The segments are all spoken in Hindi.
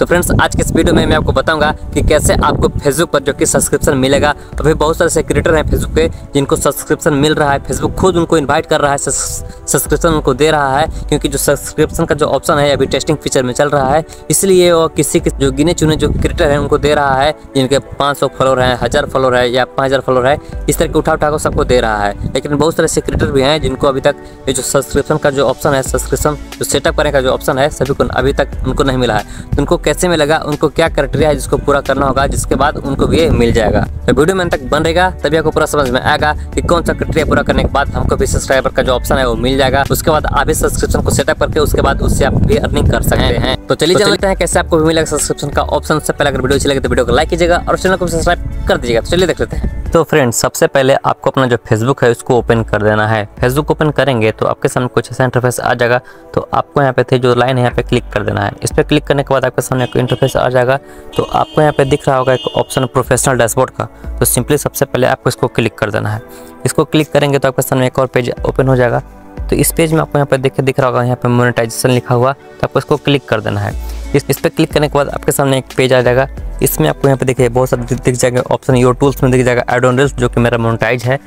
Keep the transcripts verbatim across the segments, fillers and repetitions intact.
तो फ्रेंड्स आज के इस वीडियो में मैं आपको बताऊंगा कि कैसे आपको फेसबुक पर जो कि सब्सक्रिप्शन मिलेगा। अभी बहुत सारे से क्रिएटर हैं फेसबुक के जिनको सब्सक्रिप्शन मिल रहा है, फेसबुक खुद उनको इन्वाइट कर रहा है, सब्सक्रिप्शन उनको दे रहा है, क्योंकि जो सब्सक्रिप्शन का जो ऑप्शन है अभी टेस्टिंग फीचर में चल रहा है, इसलिए वो किसी के जो गिने चुने जो क्रिएटर हैं उनको दे रहा है, जिनके पाँच सौ फॉलोअर हैं, हज़ार फॉलोअर है या पाँच हज़ार फॉलोअर है, इस तरह के उठा उठा कर सबको दे रहा है। लेकिन बहुत सारे से क्रिएटर भी हैं जिनको अभी तक ये जो सब्सक्रिप्शन का जो ऑप्शन है, सब्सक्रिप्शन जो सेटअप करने का जो ऑप्शन है, सभी को अभी तक उनको नहीं मिला है। तो उनको कैसे मिलेगा, उनको क्या क्राइटेरिया है जिसको पूरा करना होगा, जिसके बाद उनको ये मिल जाएगा। तो वीडियो में अंत तक बन रहेगा, तभी आपको पूरा समझ में आएगा कि कौन सा क्राइटेरिया पूरा करने के बाद हमको भी सब्सक्राइबर का जो ऑप्शन है वो मिल जाएगा। उसके बाद आप इस सब्सक्रिप्शन को सेटअप करके उसके बाद उससे आप भी अर्निंग कर सकते हैं। तो चलिए जानते हैं कैसे आपको मिलेगा सब्सक्रिप्शन का ऑप्शन। सबसे पहले अगर वीडियो अच्छी लगे तो वीडियो को लाइक कीजिएगा और चैनल को सब्सक्राइब कर दीजिएगा। चलिए देख लेते हैं। तो फ्रेंड्स सबसे पहले आपको अपना जो फेसबुक है उसको ओपन कर देना है। फेसबुक ओपन करेंगे तो आपके सामने कुछ ऐसा इंटरफेस आ जाएगा। तो आपको यहाँ पे थे जो लाइन है यहाँ पे क्लिक कर देना है। इस पर क्लिक करने के बाद आपके सामने एक इंटरफेस आ जाएगा। तो आपको यहाँ पे दिख रहा होगा एक ऑप्शन प्रोफेशनल डैशबोर्ड का। तो सिंपली सबसे पहले आपको इसको क्लिक कर देना है। इसको क्लिक करेंगे तो आपके सामने एक और पेज ओपन हो जाएगा। तो इस पेज में आपको यहाँ पे देखे दिख रहा होगा यहाँ पे मोनेटाइजेशन लिखा हुआ, तो आपको इसको क्लिक कर देना है। इस इस पर क्लिक करने के बाद आपके सामने एक पेज आ जाएगा। इसमें आपको यहाँ पे देखिए बहुत सारे दिख जाएगा ऑप्शन, योर टूल्स में दिख जाएगा एड ऑन रील्स जो कि मेरा मोनेटाइज है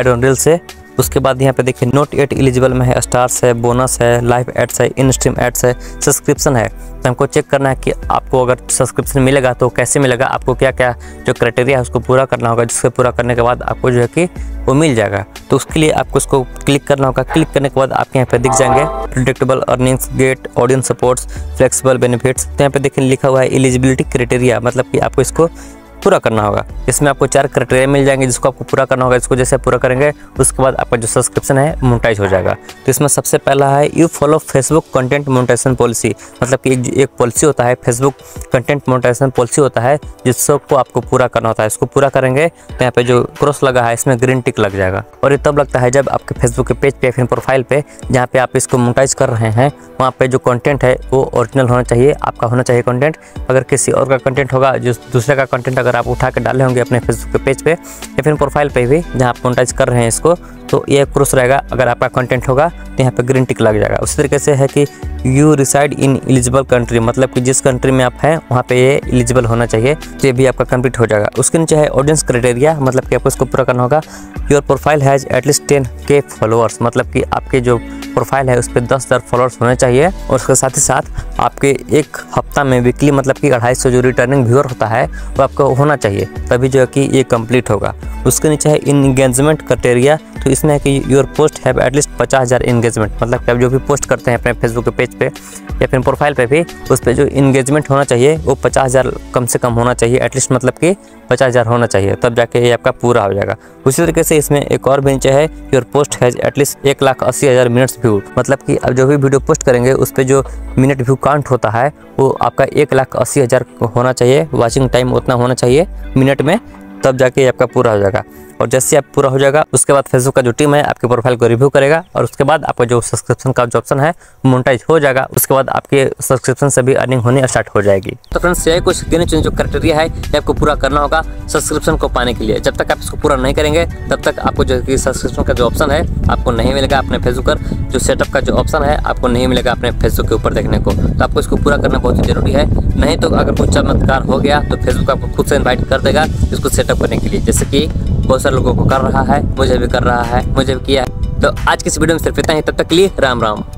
एड ऑन रील्स से। उसके बाद यहाँ पे देखिए नॉट एट एलिजिबल में है, स्टार्स है, बोनस है, लाइव एड्स है, इन स्ट्रीम एड्स है, सब्सक्रिप्शन है। तो हमको चेक करना है कि आपको अगर सब्सक्रिप्शन मिलेगा तो कैसे मिलेगा, आपको क्या क्या जो क्राइटेरिया है उसको पूरा करना होगा, जिसको पूरा करने के बाद आपको जो है कि वो मिल जाएगा। तो उसके लिए आपको इसको क्लिक करना होगा। क्लिक करने के बाद आपके यहाँ पे दिख जाएंगे predictable earnings, get audience supports, flexible benefits. तो यहाँ पे देखिए लिखा हुआ है एलिजिबिलिटी क्राइटेरिया, मतलब कि आपको इसको पूरा करना होगा। इसमें आपको चार क्राइटेरिया मिल जाएंगे जिसको आपको पूरा करना होगा। इसको जैसे पूरा करेंगे उसके बाद आपका जो सब्सक्रिप्शन है मोनेटाइज हो जाएगा। तो इसमें सबसे पहला है you follow Facebook content monetization policy, मतलब कि एक, एक पॉलिसी होता है, फेसबुक कंटेंट मोनेटाइजेशन पॉलिसी होता है जिसको आपको पूरा करना होता है। इसको पूरा करेंगे तो यहाँ पे जो क्रॉस लगा है इसमें ग्रीन टिक लग जाएगा। और ये तब लगता है जब आपके फेसबुक के पेज पे या फिर प्रोफाइल पे जहाँ पे आप इसको मोनेटाइज कर रहे हैं वहाँ पे जो कंटेंट है वो ओरिजिनल होना चाहिए, आपका होना चाहिए कंटेंट। अगर किसी और का कंटेंट होगा, जो दूसरे का कंटेंट अगर आप उठा के डाले होंगे अपने फेसबुक के पेज पे या फिर प्रोफाइल पे भी जहाँ आप मोनेटाइज कर रहे हैं इसको, तो ये क्रॉस रहेगा। अगर आपका कंटेंट होगा तो यहाँ पे ग्रीन टिक लग जाएगा। उसी तरीके से है कि you reside in eligible country, मतलब कि जिस कंट्री में आप हैं वहाँ पे ये एलिजिबल होना चाहिए, तो ये भी आपका कंप्लीट हो जाएगा। उसके नीचे है ऑडियंस क्राइटेरिया, मतलब कि आपको इसको पूरा करना होगा। Your profile has at least ten K followers, मतलब कि आपके जो प्रोफाइल है उस पर दस हज़ार फॉलोअर्स होने चाहिए। और उसके साथ ही साथ आपके एक हफ्ता में वीकली, मतलब कि अढ़ाई सौ जो रिटर्निंग व्यूअर होता है वो आपको होना चाहिए, तभी जो है कि ये कंप्लीट होगा। उसके नीचे है इन एंगेजमेंट क्राइटेरिया, तो इसमें है कि योर पोस्ट हैव एटलीस्ट पचास हज़ार एंगेजमेंट, मतलब कि आप जो भी पोस्ट करते हैं अपने फेसबुक के पेज पे या फिर प्रोफाइल पे भी उस पर जो एंगेजमेंट होना चाहिए वो पचास हज़ार कम से कम होना चाहिए, एटलीस्ट मतलब कि पचास हज़ार होना चाहिए, तब जाके ये आपका पूरा हो जाएगा। उसी तरीके से इसमें एक और भी नीचे है योर पोस्ट हैज एटलीस्ट एक लाख अस्सी हज़ार मिनट्स व्यू, मतलब कि आप जो भी वीडियो पोस्ट करेंगे उस पर जो मिनट व्यू काउंट होता है वो आपका एक लाख अस्सी हज़ार होना चाहिए, वॉचिंग टाइम उतना होना चाहिए मिनट में, तब जाके आपका पूरा हो जाएगा। और जैसे आप पूरा हो जाएगा उसके बाद फेसबुक का जो टीम है आपके प्रोफाइल को रिव्यू करेगा और उसके बाद आपका जो सब्सक्रिप्शन का जो ऑप्शन है मोनेटाइज हो जाएगा। उसके बाद आपके सब्सक्रिप्शन से भी अर्निंग होने स्टार्ट हो जाएगी। तो फ्रेंड्स यही कुछ गिने चुने जो क्राइटेरिया है ये आपको पूरा करना होगा सब्सक्रिप्शन को पाने के लिए। जब तक आप इसको पूरा नहीं करेंगे तब तक आपको जो कि सब्सक्रिप्शन का जो ऑप्शन है आपको नहीं मिलेगा। अपने फेसबुक पर जो सेटअप का जो ऑप्शन है आपको नहीं मिलेगा अपने फेसबुक के ऊपर देखने को। तो आपको इसको पूरा करना बहुत जरूरी है, नहीं तो अगर कुछ चमत्कार हो गया तो फेसबुक आपको खुद से इन्वाइट कर देगा इसको सेटअप करने के लिए, जैसे कि बहुत सारे लोगों को कर रहा है, मुझे भी कर रहा है, मुझे भी किया है। तो आज की इस वीडियो में सिर्फ इतना ही, तब तक के लिए राम राम।